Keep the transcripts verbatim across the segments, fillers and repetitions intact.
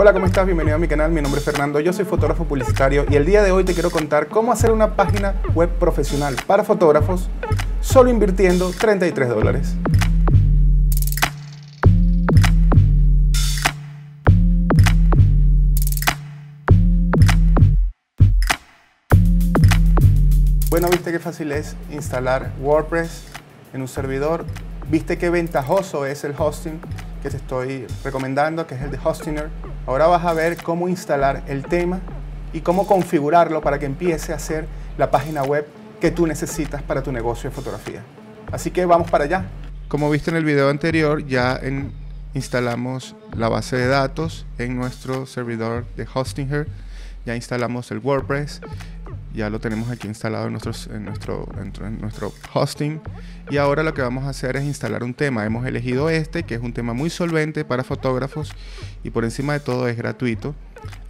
Hola, ¿cómo estás? Bienvenido a mi canal, mi nombre es Fernando, yo soy fotógrafo publicitario y el día de hoy te quiero contar cómo hacer una página web profesional para fotógrafos solo invirtiendo treinta y tres dólares. Bueno, viste qué fácil es instalar WordPress en un servidor, viste qué ventajoso es el hosting que te estoy recomendando, que es el de Hostinger. Ahora vas a ver cómo instalar el tema y cómo configurarlo para que empiece a hacer la página web que tú necesitas para tu negocio de fotografía. Así que vamos para allá. Como viste en el video anterior, ya en, instalamos la base de datos en nuestro servidor de Hostinger. Ya instalamos el WordPress, ya lo tenemos aquí instalado en, nuestros, en, nuestro, en nuestro hosting, y ahora lo que vamos a hacer es instalar un tema. Hemos elegido este, que es un tema muy solvente para fotógrafos y por encima de todo es gratuito,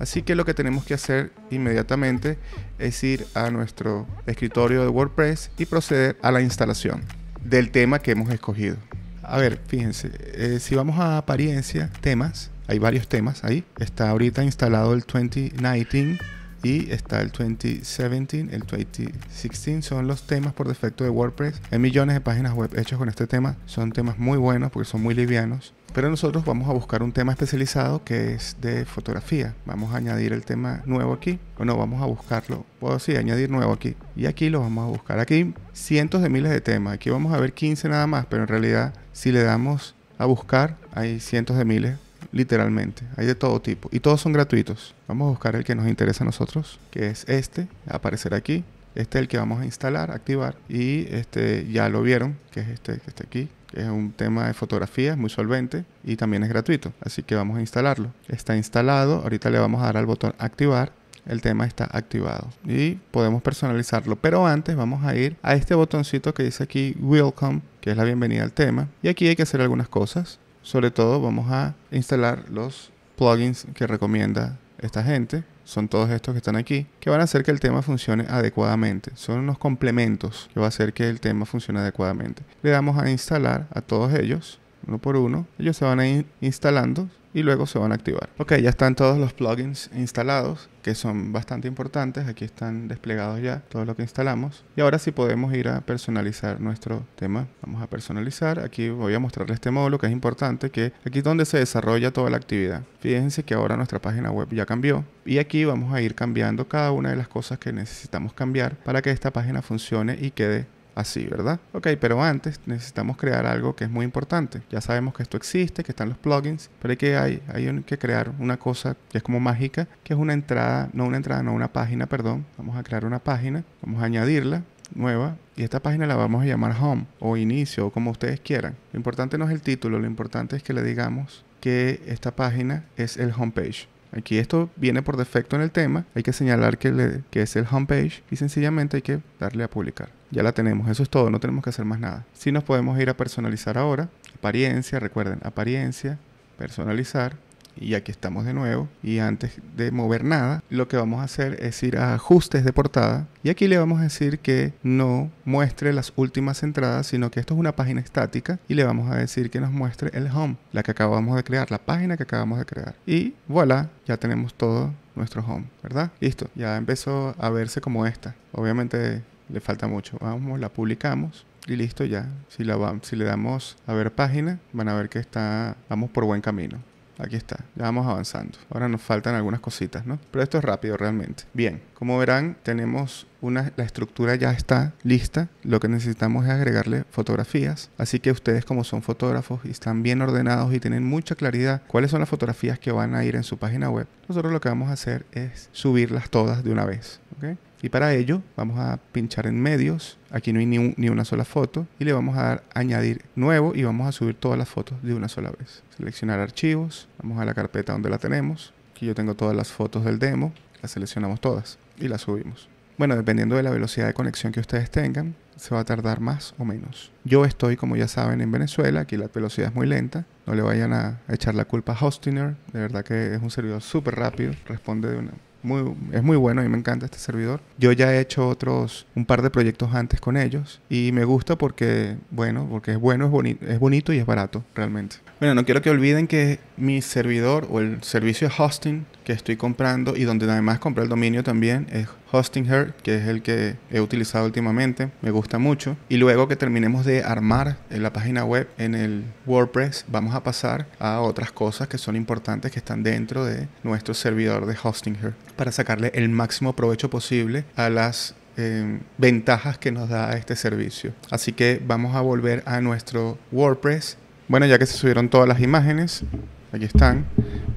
así que lo que tenemos que hacer inmediatamente es ir a nuestro escritorio de WordPress y proceder a la instalación del tema que hemos escogido. A ver, fíjense, eh, si vamos a apariencia, temas, hay varios temas ahí. Está ahorita instalado el twenty nineteen y está el twenty seventeen, el twenty sixteen. Son los temas por defecto de WordPress. Hay millones de páginas web hechas con este tema. Son temas muy buenos porque son muy livianos. Pero nosotros vamos a buscar un tema especializado que es de fotografía. Vamos a añadir el tema nuevo aquí. O no, vamos a buscarlo. Puedo sí, añadir nuevo aquí. Y aquí lo vamos a buscar. Aquí cientos de miles de temas. Aquí vamos a ver quince nada más. Pero en realidad, si le damos a buscar, hay cientos de miles. Literalmente, hay de todo tipo y todos son gratuitos. Vamos a buscar el que nos interesa a nosotros, que es este, aparecer aquí. Este es el que vamos a instalar, activar, y este ya lo vieron, que es este que está aquí, que es un tema de fotografía, es muy solvente y también es gratuito, así que vamos a instalarlo. Está instalado, ahorita le vamos a dar al botón activar. El tema está activado y podemos personalizarlo, pero antes vamos a ir a este botoncito que dice aquí Welcome, que es la bienvenida al tema, y aquí hay que hacer algunas cosas. Sobre todo vamos a instalar los plugins que recomienda esta gente. Son todos estos que están aquí, que van a hacer que el tema funcione adecuadamente. Son unos complementos que va a hacer que el tema funcione adecuadamente. Le damos a instalar a todos ellos, uno por uno. Ellos se van a ir instalando y luego se van a activar. Ok, ya están todos los plugins instalados, que son bastante importantes. Aquí están desplegados ya todo lo que instalamos. Y ahora sí podemos ir a personalizar nuestro tema. Vamos a personalizar. Aquí voy a mostrarles este módulo que es importante, que aquí es donde se desarrolla toda la actividad. Fíjense que ahora nuestra página web ya cambió. Y aquí vamos a ir cambiando cada una de las cosas que necesitamos cambiar para que esta página funcione y quede así, ¿verdad? Ok, pero antes necesitamos crear algo que es muy importante. Ya sabemos que esto existe, que están los plugins, pero hay que, hay, hay que crear una cosa que es como mágica, que es una entrada, no una entrada, no una página, perdón. Vamos a crear una página, vamos a añadirla nueva, y esta página la vamos a llamar Home o Inicio, o como ustedes quieran. Lo importante no es el título, lo importante es que le digamos que esta página es el homepage. Aquí esto viene por defecto en el tema, hay que señalar que, le, que es el homepage y sencillamente hay que darle a publicar. Ya la tenemos, eso es todo, no tenemos que hacer más nada. Si nos podemos ir a personalizar ahora, apariencia, recuerden, apariencia, personalizar, y aquí estamos de nuevo. Y antes de mover nada, lo que vamos a hacer es ir a ajustes de portada, y aquí le vamos a decir que no muestre las últimas entradas, sino que esto es una página estática, y le vamos a decir que nos muestre el home, la que acabamos de crear, la página que acabamos de crear, y voilà, ya tenemos todo nuestro home, ¿verdad? Listo, ya empezó a verse como esta. Obviamente le falta mucho. Vamos, la publicamos y listo ya. Si, la va, si le damos a ver página, van a ver que está, vamos por buen camino. Aquí está, ya vamos avanzando. Ahora nos faltan algunas cositas, ¿no? Pero esto es rápido realmente. Bien, como verán, tenemos una, la estructura ya está lista. Lo que necesitamos es agregarle fotografías. Así que ustedes, como son fotógrafos y están bien ordenados y tienen mucha claridad cuáles son las fotografías que van a ir en su página web, nosotros lo que vamos a hacer es subirlas todas de una vez, ¿ok? Y para ello vamos a pinchar en medios, aquí no hay ni, un, ni una sola foto, y le vamos a dar añadir nuevo y vamos a subir todas las fotos de una sola vez. Seleccionar archivos, vamos a la carpeta donde la tenemos, aquí yo tengo todas las fotos del demo, las seleccionamos todas y las subimos. Bueno, dependiendo de la velocidad de conexión que ustedes tengan, se va a tardar más o menos. Yo estoy, como ya saben, en Venezuela, aquí la velocidad es muy lenta. No le vayan a echar la culpa a Hostinger, de verdad que es un servidor súper rápido, responde de una Muy, es muy bueno, a mí me encanta este servidor. Yo ya he hecho otros, un par de proyectos antes con ellos y me gusta porque, bueno, porque es bueno, es, boni es bonito y es barato realmente. Bueno, no quiero que olviden que mi servidor o el servicio de hosting que estoy comprando y donde además compré el dominio también es Hostinger, que es el que he utilizado últimamente, me gusta mucho. Y luego que terminemos de armar la página web en el WordPress, vamos a pasar a otras cosas que son importantes que están dentro de nuestro servidor de Hostinger para sacarle el máximo provecho posible a las eh, ventajas que nos da este servicio. Así que vamos a volver a nuestro WordPress. Bueno, ya que se subieron todas las imágenes, aquí están.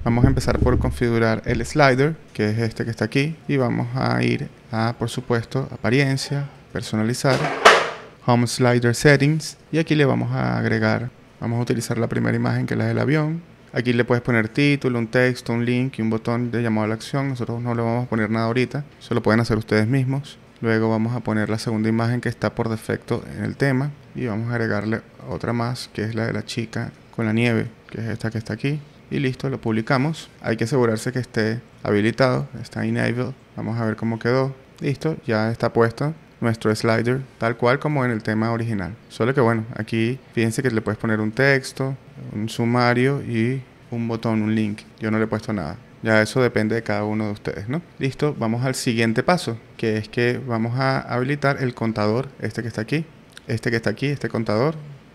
Vamos a empezar por configurar el slider, que es este que está aquí. Y vamos a ir a, por supuesto, apariencia, personalizar, home slider settings. Y aquí le vamos a agregar, vamos a utilizar la primera imagen que es la del avión. Aquí le puedes poner título, un texto, un link y un botón de llamado a la acción. Nosotros no le vamos a poner nada ahorita, eso lo pueden hacer ustedes mismos. Luego vamos a poner la segunda imagen que está por defecto en el tema. Y vamos a agregarle otra más, que es la de la chica con la nieve, que es esta que está aquí. Y listo, lo publicamos. Hay que asegurarse que esté habilitado, está enabled. Vamos a ver cómo quedó. Listo, ya está puesto nuestro slider tal cual como en el tema original. Solo que bueno, aquí fíjense que le puedes poner un texto, un sumario y un botón, un link. Yo no le he puesto nada. Ya eso depende de cada uno de ustedes, ¿no? Listo, vamos al siguiente paso, que es que vamos a habilitar el contador, este que está aquí, este que está aquí, este contador.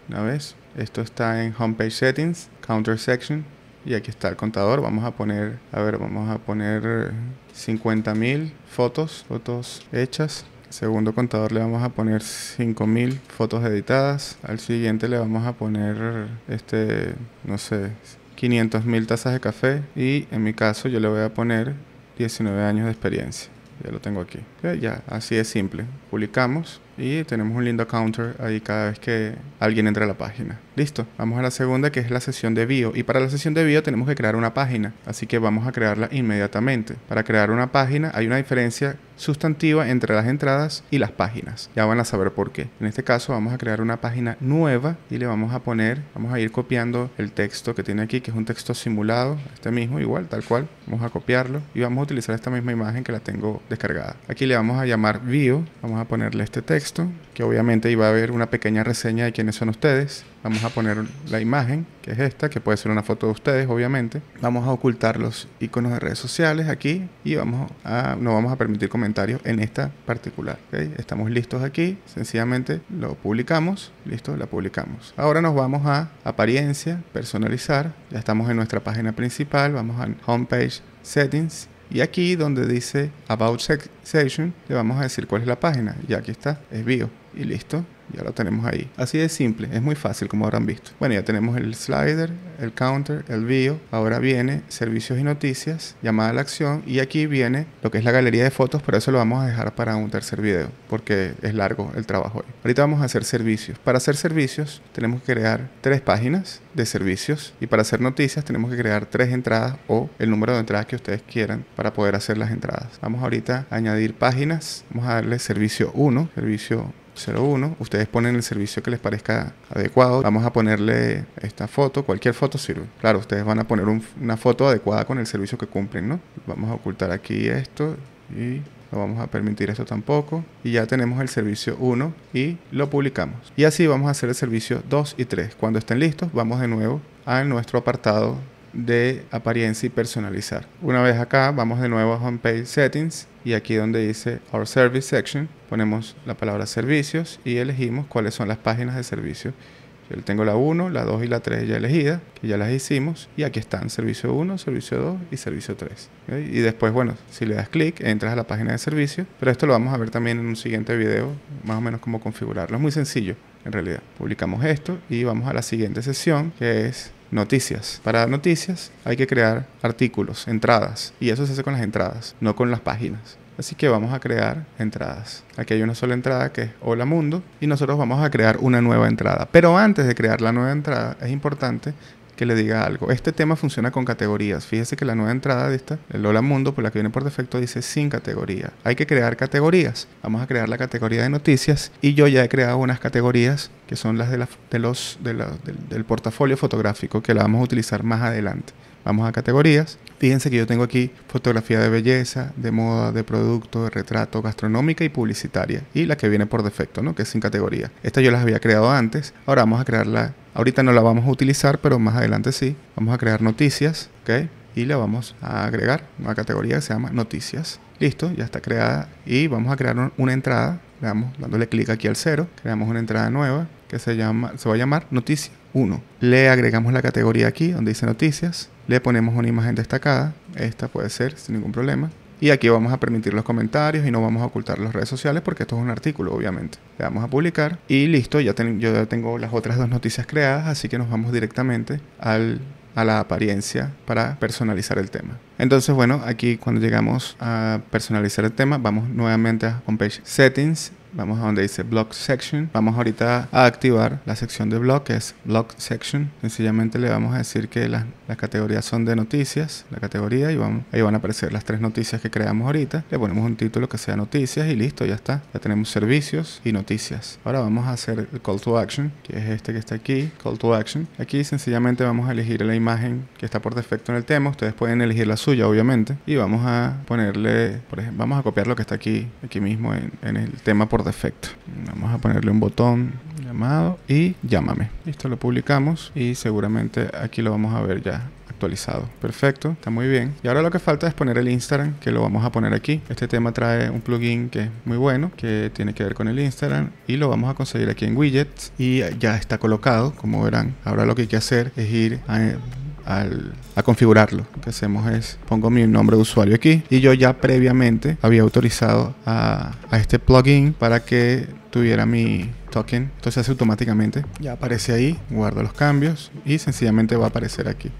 Una vez, esto está en Homepage Settings, Counter Section. Y aquí está el contador. Vamos a poner, a ver, vamos a poner cincuenta mil fotos, fotos hechas. Al segundo contador le vamos a poner cinco mil fotos editadas. Al siguiente le vamos a poner, este, no sé, quinientas mil tazas de café. Y en mi caso yo le voy a poner diecinueve años de experiencia. Ya lo tengo aquí. Ya, así de simple. Publicamos y tenemos un lindo counter ahí cada vez que alguien entra a la página. Listo, vamos a la segunda, que es la sesión de bio. Y para la sesión de bio tenemos que crear una página, así que vamos a crearla inmediatamente. Para crear una página hay una diferencia sustantiva entre las entradas y las páginas. Ya van a saber por qué. En este caso vamos a crear una página nueva y le vamos a poner, vamos a ir copiando el texto que tiene aquí, que es un texto simulado, este mismo, igual, tal cual. Vamos a copiarlo y vamos a utilizar esta misma imagen que la tengo descargada. Aquí le vamos a llamar bio, vamos a ponerle este texto, que obviamente iba a haber una pequeña reseña de quiénes son ustedes. Vamos a poner la imagen, que es esta, que puede ser una foto de ustedes, obviamente. Vamos a ocultar los iconos de redes sociales aquí y vamos a, no vamos a permitir comentarios en esta particular. ¿Okay? Estamos listos aquí, sencillamente lo publicamos, listo, la publicamos. Ahora nos vamos a apariencia, personalizar, ya estamos en nuestra página principal, vamos a Homepage Settings. Y aquí donde dice About Section le vamos a decir cuál es la página. Ya aquí está, es bio. Y listo, ya lo tenemos ahí. Así de simple, es muy fácil como habrán visto. Bueno, ya tenemos el slider, el counter, el bio. Ahora viene servicios y noticias, llamada a la acción. Y aquí viene lo que es la galería de fotos, pero eso lo vamos a dejar para un tercer video, porque es largo el trabajo hoy. Ahorita vamos a hacer servicios. Para hacer servicios tenemos que crear tres páginas de servicios. Y para hacer noticias tenemos que crear tres entradas o el número de entradas que ustedes quieran para poder hacer las entradas. Vamos ahorita a añadir páginas. Vamos a darle servicio uno, servicio cero uno, ustedes ponen el servicio que les parezca adecuado. Vamos a ponerle esta foto, cualquier foto sirve. Claro, ustedes van a poner un, una foto adecuada con el servicio que cumplen, ¿no? Vamos a ocultar aquí esto y no vamos a permitir esto tampoco. Y ya tenemos el servicio uno y lo publicamos. Y así vamos a hacer el servicio dos y tres. Cuando estén listos, vamos de nuevo a nuestro apartado de apariencia y personalizar. Una vez acá, vamos de nuevo a Homepage Settings y aquí donde dice Our Service Section ponemos la palabra servicios y elegimos cuáles son las páginas de servicio. Yo tengo la uno, la dos y la tres ya elegidas, que ya las hicimos, y aquí están servicio uno, servicio dos y servicio tres. ¿Ok? Y después, bueno, si le das clic, entras a la página de servicio, pero esto lo vamos a ver también en un siguiente video, más o menos cómo configurarlo. Es muy sencillo, en realidad. Publicamos esto y vamos a la siguiente sesión, que es noticias. Para noticias hay que crear artículos, entradas, y eso se hace con las entradas, no con las páginas. Así que vamos a crear entradas. Aquí hay una sola entrada que es Hola Mundo y nosotros vamos a crear una nueva entrada. Pero antes de crear la nueva entrada es importante que le diga algo. Este tema funciona con categorías. Fíjese que la nueva entrada de esta, el Hola Mundo, por la que viene por defecto, dice sin categoría. Hay que crear categorías. Vamos a crear la categoría de noticias y yo ya he creado unas categorías que son las de la, de los, de la, del, del portafolio fotográfico que la vamos a utilizar más adelante. Vamos a categorías. Fíjense que yo tengo aquí fotografía de belleza, de moda, de producto, de retrato, gastronómica y publicitaria. Y la que viene por defecto, ¿no? Que es sin categoría. Estas yo las había creado antes. Ahora vamos a crearla. Ahorita no la vamos a utilizar, pero más adelante sí. Vamos a crear noticias, ¿ok? Y la vamos a agregar una categoría que se llama noticias. Listo, ya está creada. Y vamos a crear una entrada. Le damos, dándole clic aquí al cero, creamos una entrada nueva que se, llama, se va a llamar noticia uno. Le agregamos la categoría aquí donde dice noticias. Le ponemos una imagen destacada. Esta puede ser sin ningún problema. Y aquí vamos a permitir los comentarios y no vamos a ocultar las redes sociales porque esto es un artículo, obviamente. Le damos a publicar y listo. Ya ten, yo ya tengo las otras dos noticias creadas, así que nos vamos directamente al... a la apariencia para personalizar el tema. Entonces, bueno, aquí cuando llegamos a personalizar el tema, vamos nuevamente a Homepage Settings, vamos a donde dice Blog Section, vamos ahorita a activar la sección de blog, que es Blog Section. Sencillamente le vamos a decir que las, las categorías son de noticias, la categoría, y vamos, ahí van a aparecer las tres noticias que creamos ahorita. Le ponemos un título que sea noticias y listo, ya está. Ya tenemos servicios y noticias. Ahora vamos a hacer el Call to Action, que es este que está aquí, Call to Action. Aquí sencillamente vamos a elegir la imagen que está por defecto en el tema. Ustedes pueden elegir la suya, obviamente, y vamos a ponerle, por ejemplo, vamos a copiar lo que está aquí, aquí mismo en, en el tema por defecto. Vamos a ponerle un botón llamado y llámame. Listo, lo publicamos y seguramente aquí lo vamos a ver ya actualizado. Perfecto, está muy bien. Y ahora lo que falta es poner el Instagram, que lo vamos a poner aquí. Este tema trae un plugin que es muy bueno, que tiene que ver con el Instagram, y lo vamos a conseguir aquí en widgets y ya está colocado, como verán. Ahora lo que hay que hacer es ir a Al, a configurarlo. Lo que hacemos es pongo mi nombre de usuario aquí, y yo ya previamente había autorizado a, a este plugin para que tuviera mi token. Entonces hace automáticamente, ya aparece ahí, guardo los cambios y sencillamente va a aparecer aquí.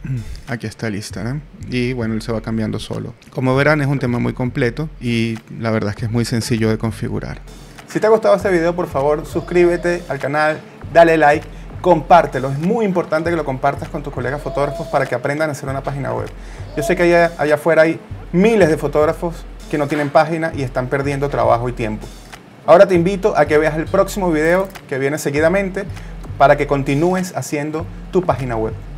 Aquí está el Instagram, y bueno, él se va cambiando solo. Como verán, es un tema muy completo y la verdad es que es muy sencillo de configurar. Si te ha gustado este video, por favor suscríbete al canal, dale like, compártelo. Es muy importante que lo compartas con tus colegas fotógrafos para que aprendan a hacer una página web. Yo sé que allá, allá afuera hay miles de fotógrafos que no tienen página y están perdiendo trabajo y tiempo. Ahora te invito a que veas el próximo video que viene seguidamente para que continúes haciendo tu página web.